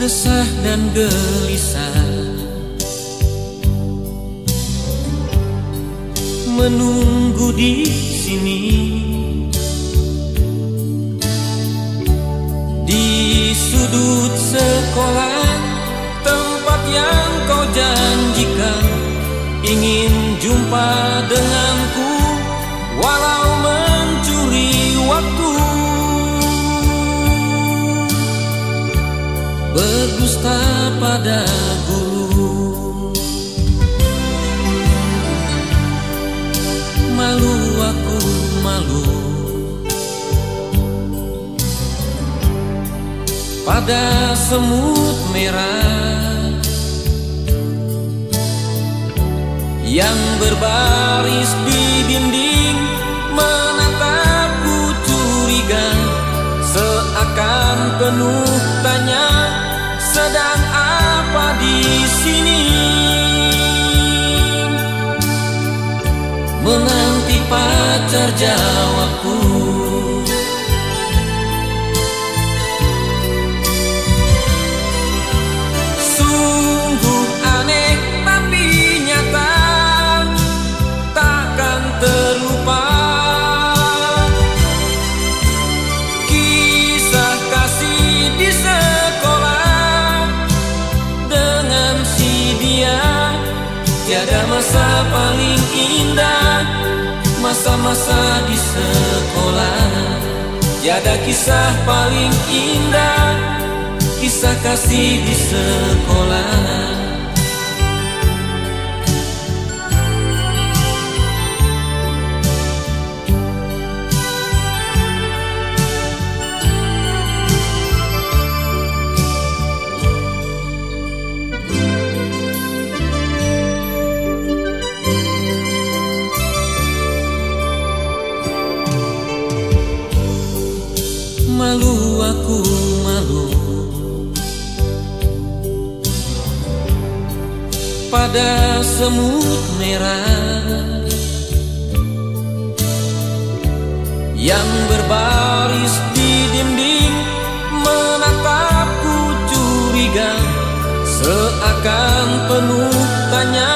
resah dan gelisah, menunggu di sini, di sudut sekolah, tempat yang kau janjikan ingin jumpa denganku, walau mencuri waktu. Berdusta pada guru, malu aku malu pada semut merah yang berbaris di dinding menatapku curiga, seakan penuh tanya, sedang apa di sini? Menanti pacar jawabku, sungguh aneh tapi nyata, takkan terlupa kisah kasih di sekolah dengan si dia. Tiada masa paling indah masa-masa di sekolah, tiada kisah paling indah kisah kasih di sekolah. Malu aku malu pada semut merah yang berbaris di dinding menatapku curiga, seakan penuh tanya,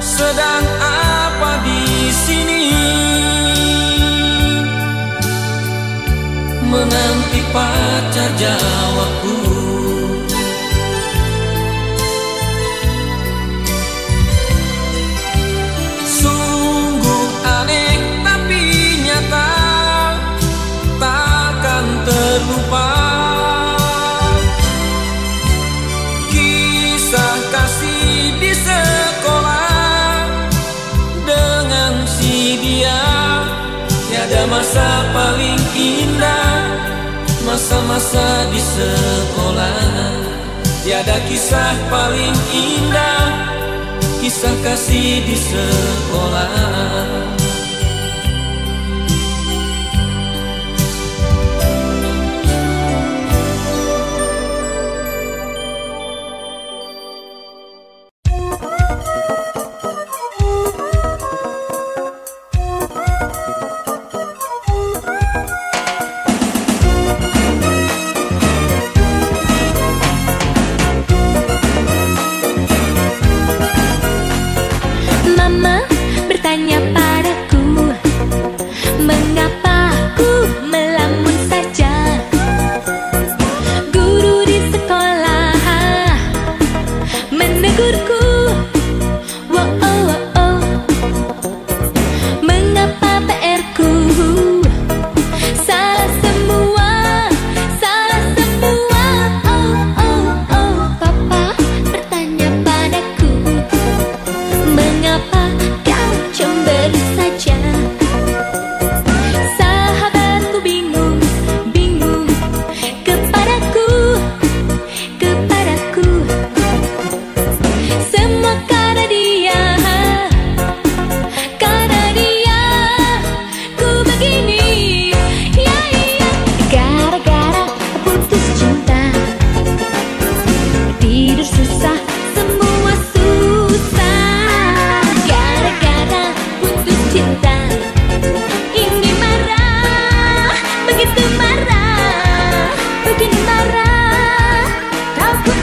sedang apa di sini? Menanti pacar jawabku, sungguh aneh tapi nyata, takkan terlupa kisah kasih di sekolah dengan si dia. Tiada masa paling indah masa-masa di sekolah, tiada kisah paling indah kisah kasih di sekolah. Begitu marah, begini marah, kau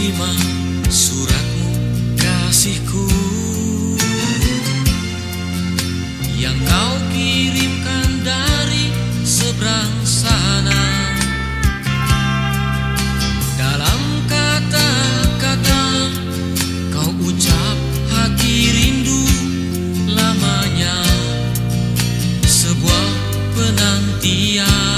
terima suratmu kasihku yang kau kirimkan dari seberang sana. Dalam kata-kata kau ucap hati rindu lamanya sebuah penantian.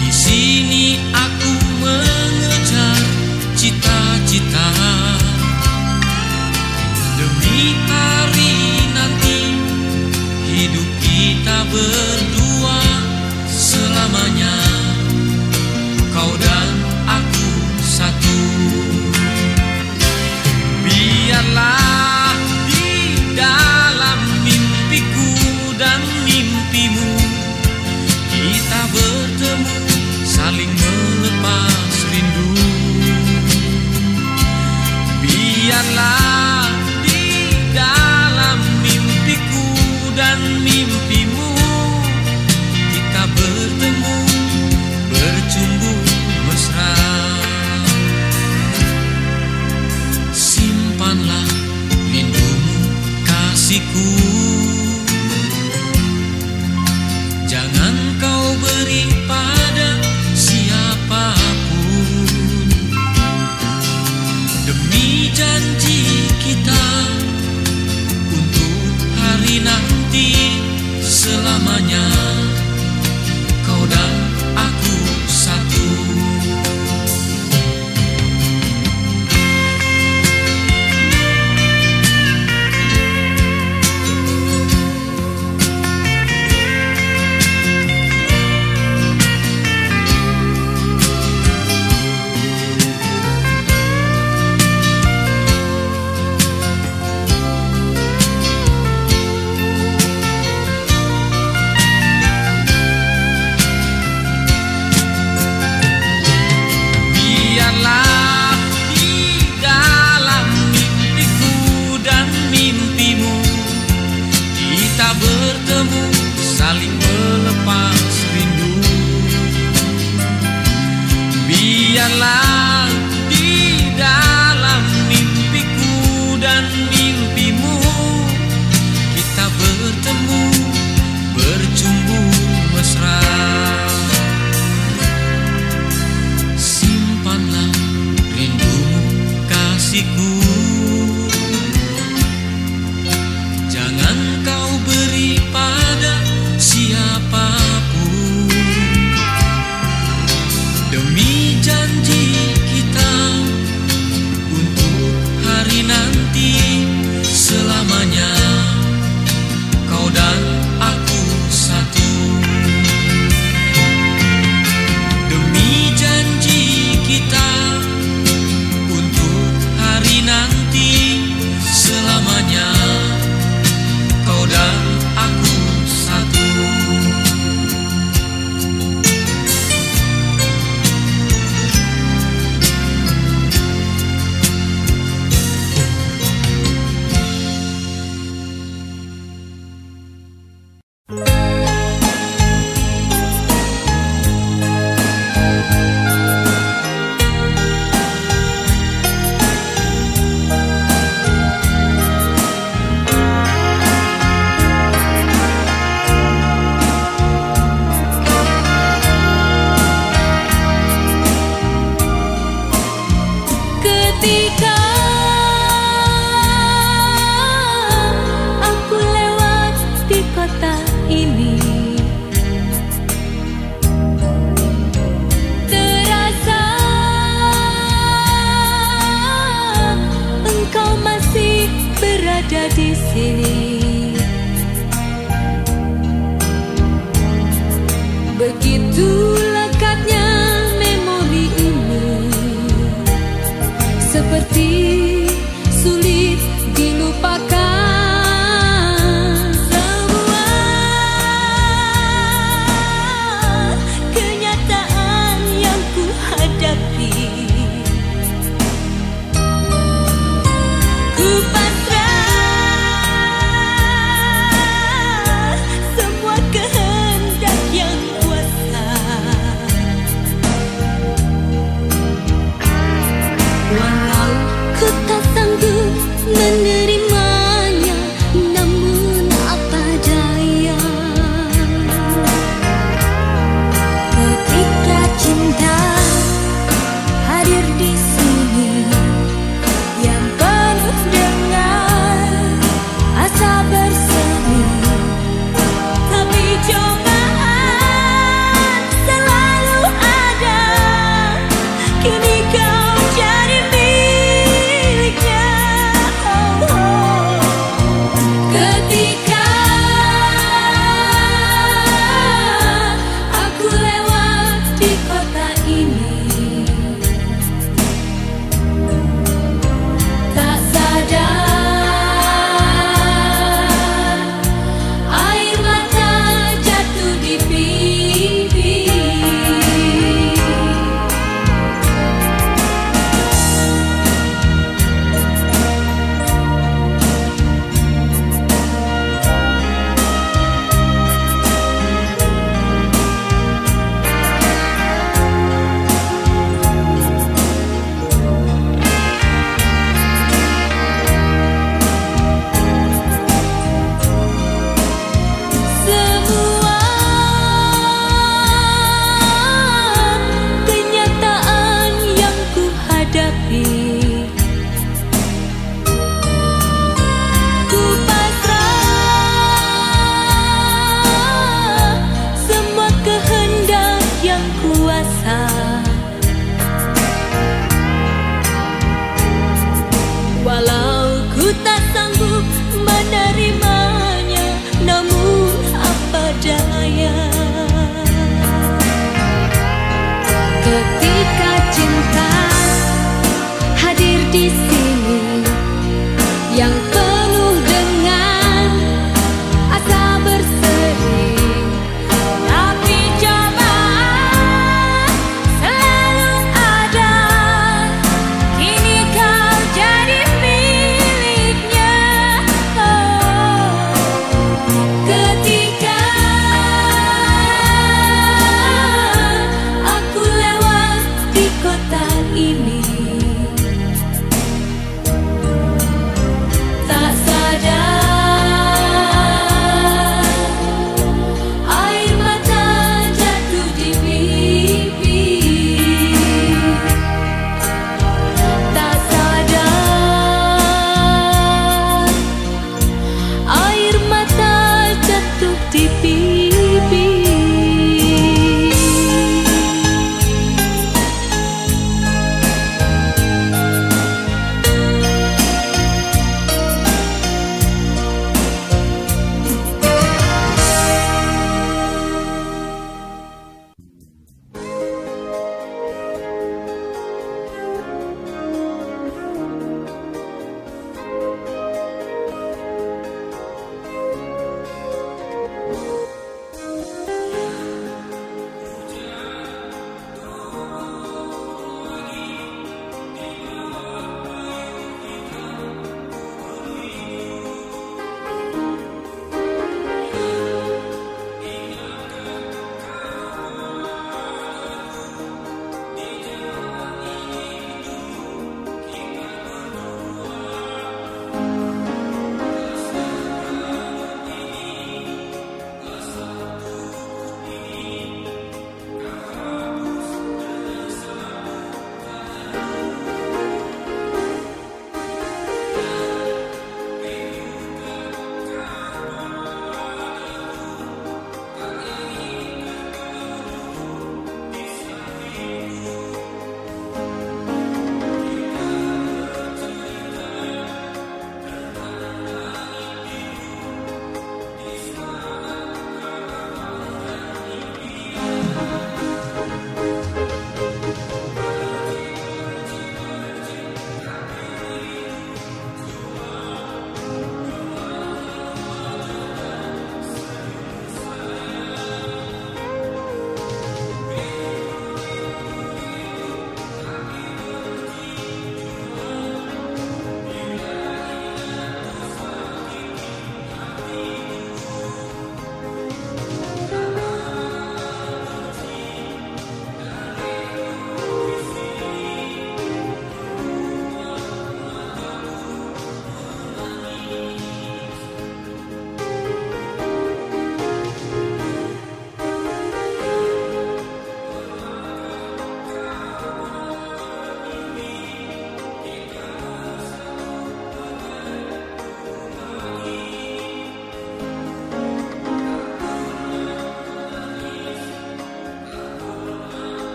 Di sini aku mengejar cita-cita demi hari nanti hidup kita berdua selamanya, kau dan aku satu. Biarlah di dalam mimpiku dan mimpimu kita bertemu, saling melepas rindu. Biarlah di dalam mimpiku dan mimpimu kita bertemu, bercumbu mesra. Simpanlah rindumu kasihku, beri pada siapapun demi janji kita untuk hari nanti selamanya, kau dan aku satu. Bertemu saling berlalu.